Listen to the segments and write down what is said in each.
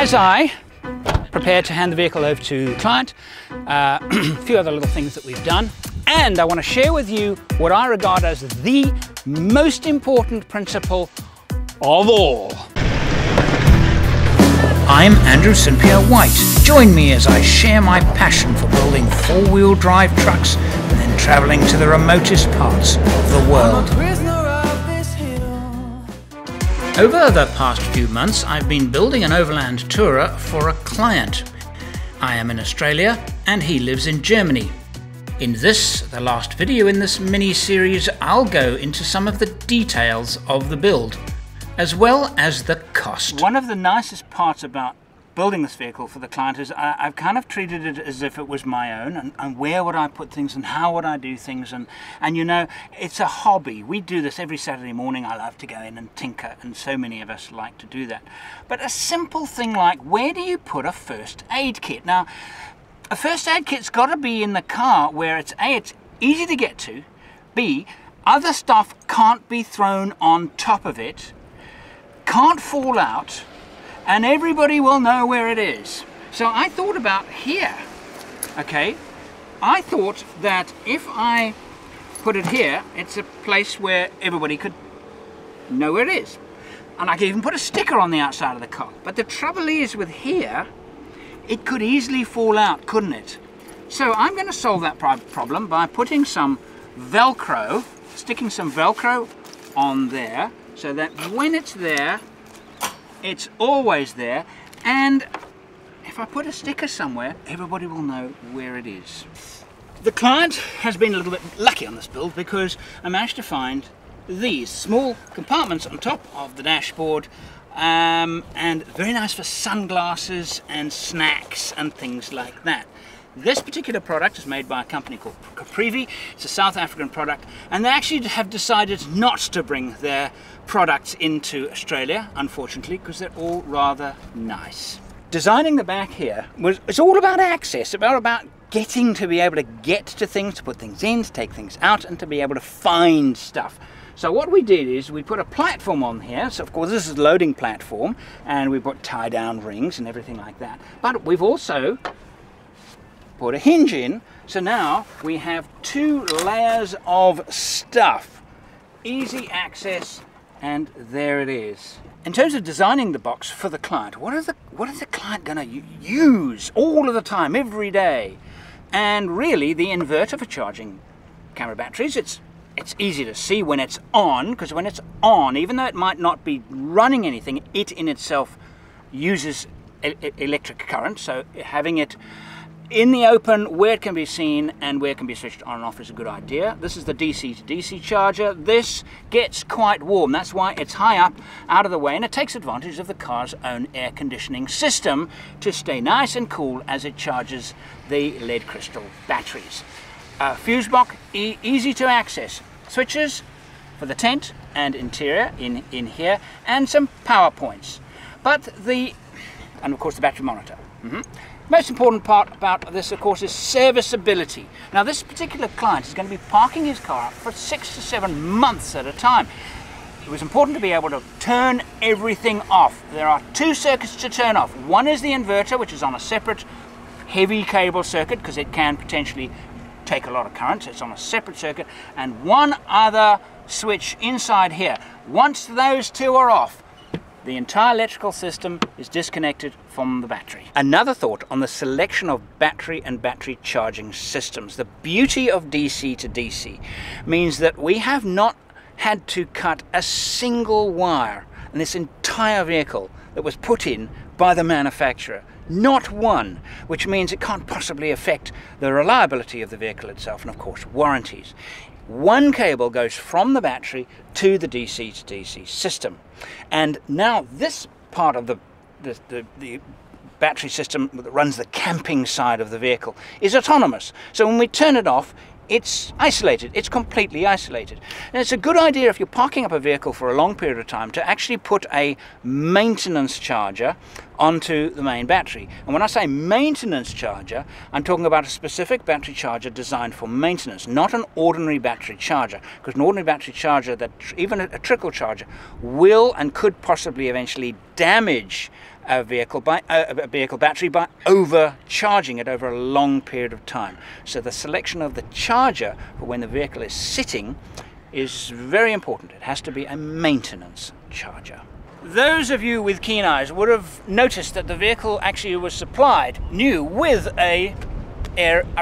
As I prepare to hand the vehicle over to the client, a few other little things that we've done, and I want to share with you what I regard as the most important principle of all. I'm Andrew St. Pierre White. Join me as I share my passion for building four-wheel drive trucks and then traveling to the remotest parts of the world. Over the past few months, I've been building an Overland Tourer for a client. I am in Australia and he lives in Germany. In this, the last video in this mini-series, I'll go into some of the details of the build, as well as the cost. One of the nicest parts about building this vehicle for the client is I've kind of treated it as if it was my own, and where would I put things and how would I do things, and you know, it's a hobby. We do this every Saturday morning. I love to go in and tinker, and so many of us like to do that. But a simple thing like, where do you put a first aid kit? Now, a first aid kit's got to be in the car where it's A, it's easy to get to, B, other stuff can't be thrown on top of it, can't fall out, and everybody will know where it is. So I thought about here, okay? I thought that if I put it here, it's a place where everybody could know where it is. And I could even put a sticker on the outside of the car. But the trouble is with here, it could easily fall out, couldn't it? So I'm gonna solve that problem by putting some Velcro, sticking some Velcro on there, so that when it's there, it's always there, and if I put a sticker somewhere, everybody will know where it is. The client has been a little bit lucky on this build because I managed to find these small compartments on top of the dashboard, and very nice for sunglasses and snacks and things like that. This particular product is made by a company called Caprivi. It's a South African product, and they actually have decided not to bring their products into Australia, unfortunately, because they're all rather nice. Designing the back here it's all about access, about getting to be able to get to things, to put things in, to take things out, and to be able to find stuff. So what we did is we put a platform on here. So of course this is a loading platform, and we put tie-down rings and everything like that. But we've also put a hinge in, so now we have two layers of stuff, easy access, and there it is. In terms of designing the box for the client, what is the client going to use all of the time, every day? And really, the inverter for charging camera batteries, it's easy to see when it's on, because when it's on, even though it might not be running anything, it in itself uses electric current, so having it in the open, where it can be seen and where it can be switched on and off is a good idea. This is the DC to DC charger. This gets quite warm. That's why it's high up, out of the way, and it takes advantage of the car's own air conditioning system to stay nice and cool as it charges the lead crystal batteries. Fuse box, easy to access. Switches for the tent and interior in here, and some power points. And of course the battery monitor. Most important part about this, of course, is serviceability. Now, this particular client is going to be parking his car up for 6 to 7 months at a time. It was important to be able to turn everything off. There are two circuits to turn off. One is the inverter, which is on a separate heavy cable circuit, because it can potentially take a lot of current. It's on a separate circuit, and one other switch inside here. Once those two are off, the entire electrical system is disconnected from the battery. Another thought on the selection of battery and battery charging systems. The beauty of DC to DC means that we have not had to cut a single wire in this entire vehicle that was put in by the manufacturer. Not one, which means it can't possibly affect the reliability of the vehicle itself, and of course warranties. One cable goes from the battery to the DC to DC system. And now this part of the battery system that runs the camping side of the vehicle is autonomous. So when we turn it off, it's isolated, it's completely isolated. And it's a good idea if you're parking up a vehicle for a long period of time to actually put a maintenance charger onto the main battery. And when I say maintenance charger, I'm talking about a specific battery charger designed for maintenance, not an ordinary battery charger. Because an ordinary battery charger, even a trickle charger, will and could possibly eventually damage a vehicle battery by overcharging it over a long period of time. So the selection of the charger for when the vehicle is sitting is very important. It has to be a maintenance charger. Those of you with keen eyes would have noticed that the vehicle actually was supplied new with a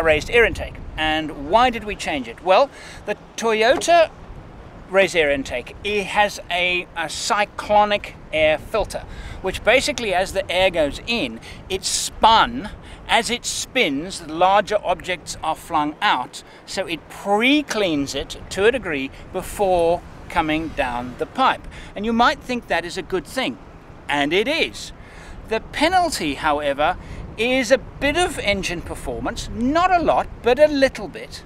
raised air intake. And why did we change it? Well, the Toyota raised air intake, it has a cyclonic air filter, which basically, as the air goes in, it's spun. As it spins, larger objects are flung out, so it pre-cleans it to a degree before coming down the pipe. And you might think that is a good thing, and it is. The penalty, however, is a bit of engine performance, not a lot, but a little bit.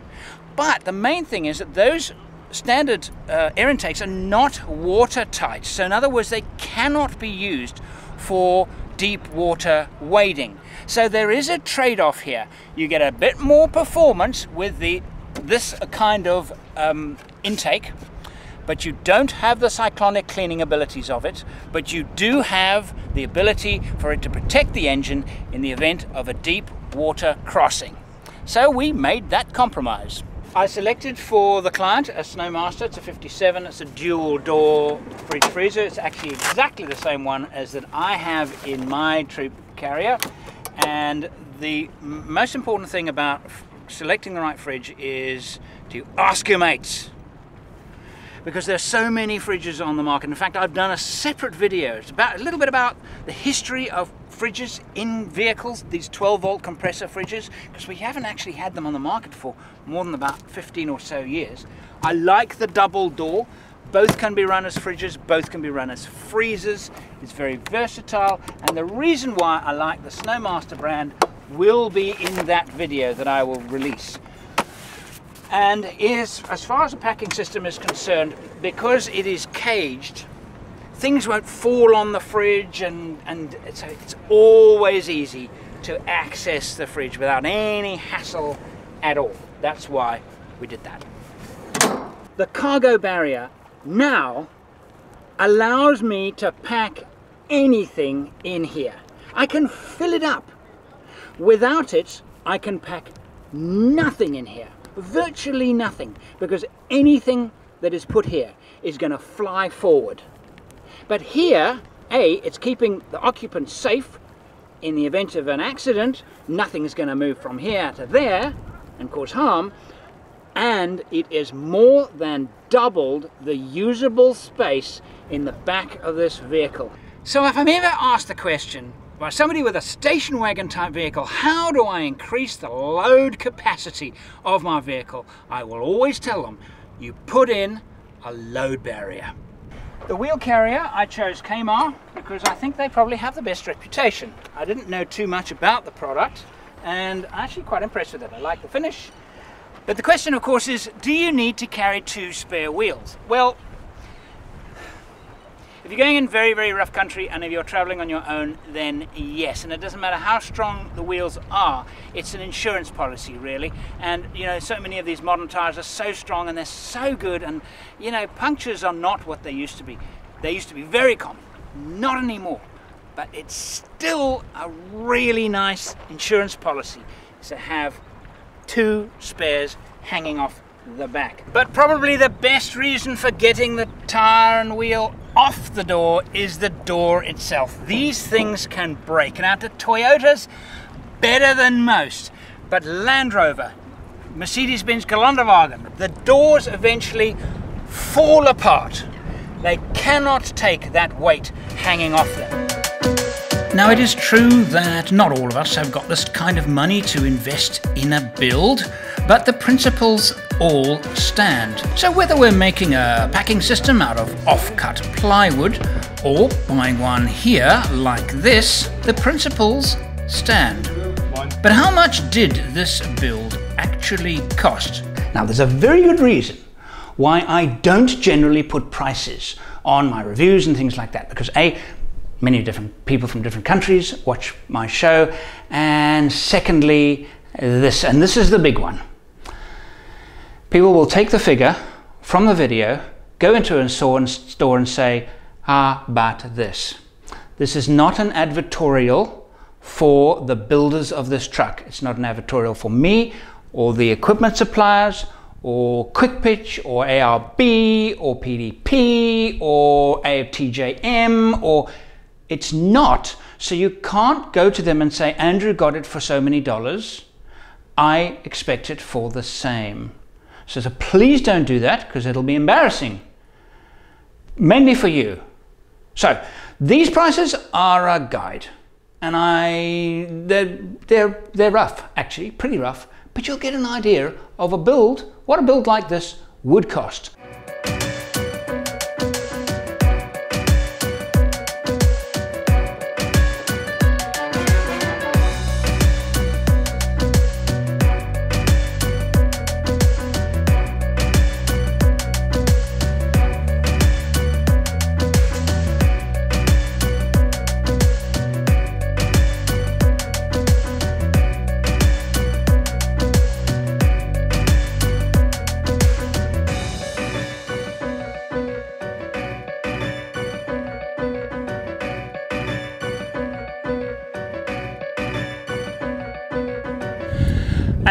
But the main thing is that those standard air intakes are not watertight. So in other words, they cannot be used for deep water wading. So there is a trade-off here. You get a bit more performance with this kind of intake, but you don't have the cyclonic cleaning abilities of it, but you do have the ability for it to protect the engine in the event of a deep water crossing. So we made that compromise. I selected for the client a Snowmaster. It's a 57, it's a dual door fridge freezer. It's actually exactly the same one as that I have in my troop carrier. And the most important thing about selecting the right fridge is to ask your mates, because there's so many fridges on the market. In fact, I've done a separate video. It's about a little bit about the history of fridges in vehicles, these 12-volt compressor fridges, because we haven't actually had them on the market for more than about 15 or so years. I like the double door. Both can be run as fridges, both can be run as freezers. It's very versatile, and the reason why I like the Snowmaster brand will be in that video that I will release. And is, as far as the packing system is concerned, because it is caged, things won't fall on the fridge, and it's always easy to access the fridge without any hassle at all. That's why we did that. The cargo barrier now allows me to pack anything in here. I can fill it up. Without it, I can pack nothing in here. Virtually nothing, because anything that is put here is going to fly forward. But here, A, it's keeping the occupant safe. In the event of an accident, nothing's going to move from here to there and cause harm. And it is more than doubled the usable space in the back of this vehicle. So if I'm ever asked the question by somebody with a station wagon type vehicle, how do I increase the load capacity of my vehicle? I will always tell them, you put in a load barrier. The wheel carrier, I chose Kmart because I think they probably have the best reputation. I didn't know too much about the product, and I'm actually quite impressed with it. I like the finish. But the question, of course, is do you need to carry two spare wheels? Well, if you're going in very, very rough country and if you're traveling on your own, then yes. And it doesn't matter how strong the wheels are, it's an insurance policy really. And you know, so many of these modern tires are so strong and they're so good, and you know, punctures are not what they used to be. They used to be very common, not anymore. But it's still a really nice insurance policy to have two spares hanging off the back. But probably the best reason for getting the tire and wheel off the door is the door itself. These things can break. Now, the Toyota's better than most, but Land Rover, Mercedes-Benz Galanderwagen, the doors eventually fall apart. They cannot take that weight hanging off them. Now, it is true that not all of us have got this kind of money to invest in a build, but the principles all stand. So whether we're making a packing system out of offcut plywood or buying one here like this, the principles stand. But how much did this build actually cost? Now, there's a very good reason why I don't generally put prices on my reviews and things like that, because A, many different people from different countries watch my show, and secondly, this is the big one. People will take the figure from the video, go into a store and say, ah, but this. This is not an advertorial for the builders of this truck. It's not an advertorial for me or the equipment suppliers or QuickPitch or ARB or PDP or AFTJM, or it's not. So you can't go to them and say, Andrew got it for so many dollars, I expect it for the same. So please don't do that, because it'll be embarrassing, mainly for you. So these prices are a guide, and they're rough, actually, pretty rough, but you'll get an idea of a build, what a build like this would cost.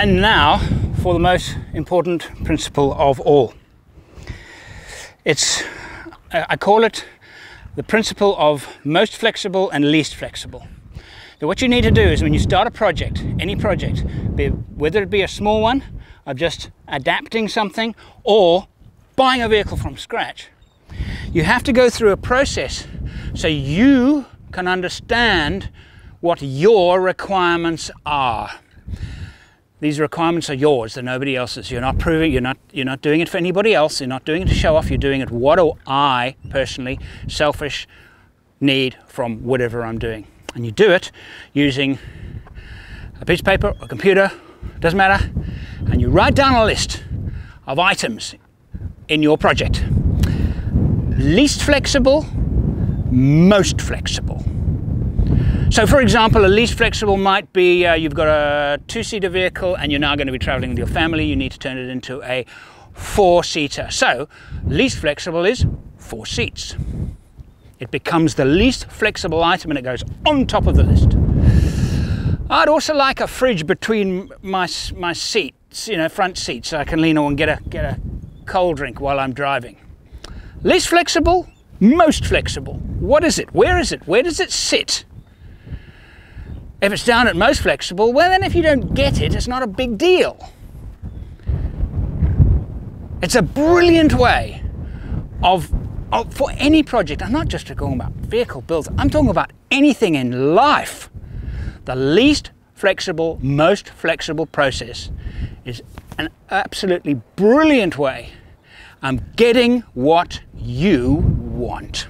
And now for the most important principle of all. I call it the principle of most flexible and least flexible. Now what you need to do is, when you start a project, any project, whether it be a small one of just adapting something or buying a vehicle from scratch, you have to go through a process so you can understand what your requirements are. These requirements are yours, they're nobody else's. You're not proving, you're not doing it for anybody else, you're not doing it to show off, you're doing it, what do I personally, selfish, need from whatever I'm doing? And you do it using a piece of paper or a computer, doesn't matter, and you write down a list of items in your project. Least flexible, most flexible. So for example, a least flexible might be you've got a two-seater vehicle and you're now going to be traveling with your family, you need to turn it into a four-seater. So least flexible is 4 seats. It becomes the least flexible item and it goes on top of the list. I'd also like a fridge between my seats, you know, front seats, so I can lean on and get a cold drink while I'm driving. Least flexible, most flexible. What is it? Where is it? Where does it sit? If it's down at most flexible, well then if you don't get it, it's not a big deal. It's a brilliant way for any project. I'm not just talking about vehicle builds, I'm talking about anything in life. The least flexible, most flexible process is an absolutely brilliant way of getting what you want.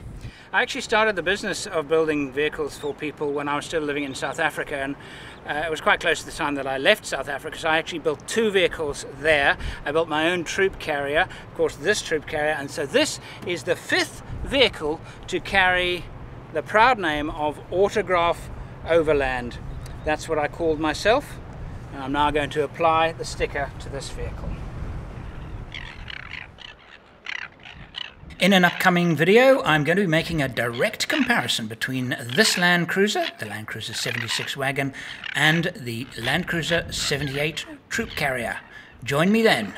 I actually started the business of building vehicles for people when I was still living in South Africa, and it was quite close to the time that I left South Africa, so I actually built 2 vehicles there. I built my own troop carrier, of course this troop carrier, and so this is the 5th vehicle to carry the proud name of Autograph Overland. That's what I called myself, and I'm now going to apply the sticker to this vehicle. In an upcoming video, I'm going to be making a direct comparison between this Land Cruiser, the Land Cruiser 76 wagon, and the Land Cruiser 78 troop carrier. Join me then.